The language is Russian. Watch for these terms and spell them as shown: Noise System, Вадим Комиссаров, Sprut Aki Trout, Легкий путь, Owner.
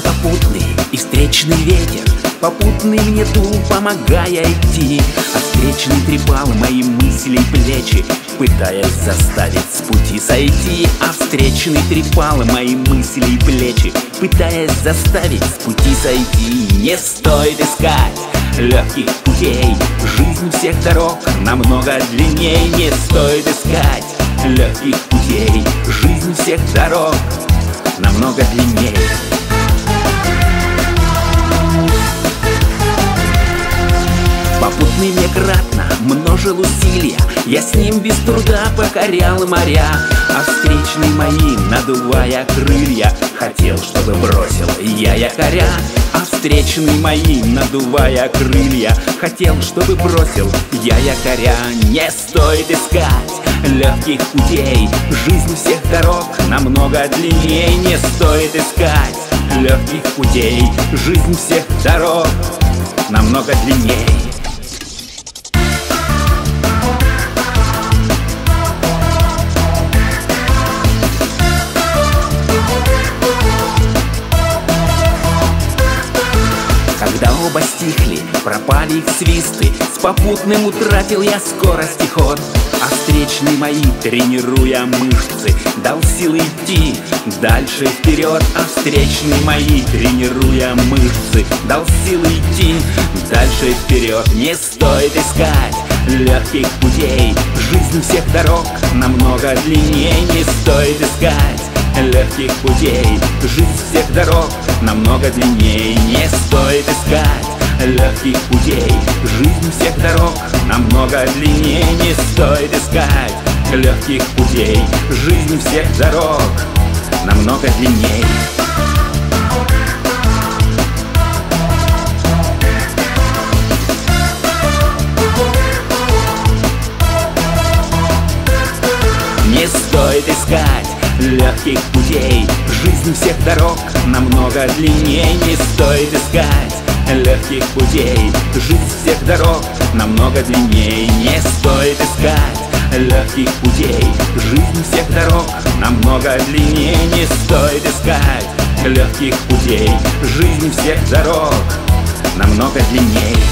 я попутный и встречный ветер, попутный мне дул, помогая идти, а встречный трепал мои мысли и плечи, пытаясь заставить с пути сойти. А встречный трепал мои мысли и плечи, пытаясь заставить с пути сойти. Не стоит искать легких путей, жизнь всех дорог намного длинней. Не стоит искать легких путей, жизнь всех дорог намного длинней. Попутный некратно множил усилия, я с ним без труда покорял моря, а встречный моим, надувая крылья, хотел, чтобы бросил я якоря. А встречный моим, надувая крылья, хотел, чтобы бросил я якоря. Не стоит искать легких путей, жизнь всех дорог намного длиннее. Не стоит искать легких путей, жизнь всех дорог намного длиннее. Когда оба стихли, пропали их свисты, с попутным утратил я скорость и ход, а встречный мои, тренируя мышцы, дал силы идти дальше вперед. А встречный мои, тренируя мышцы, дал силы идти дальше вперед. Не стоит искать легких путей, жизнь всех дорог намного длиннее. Не стоит искать легких путей, жизнь всех дорог намного длиннее. Не стоит искать легких путей, жизнь всех дорог намного длиннее. Не стоит искать легких путей, жизнь всех дорог намного длиннее. Не стоит искать легких путей, жизнь всех дорог намного длиннее. Не стоит искать легких путей, жизнь всех дорог намного длиннее. Не стоит искать легких путей, жизнь всех дорог намного длиннее. Не стоит искать легких путей, жизнь всех дорог намного длиннее.